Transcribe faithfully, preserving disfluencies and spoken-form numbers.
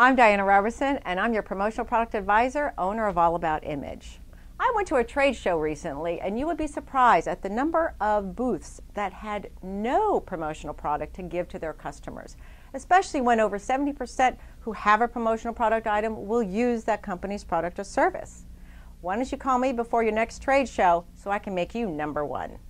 I'm Diana Robertson, and I'm your promotional product advisor, owner of All About Image. I went to a trade show recently, and you would be surprised at the number of booths that had no promotional product to give to their customers, especially when over seventy percent who have a promotional product item will use that company's product or service. Why don't you call me before your next trade show so I can make you number one?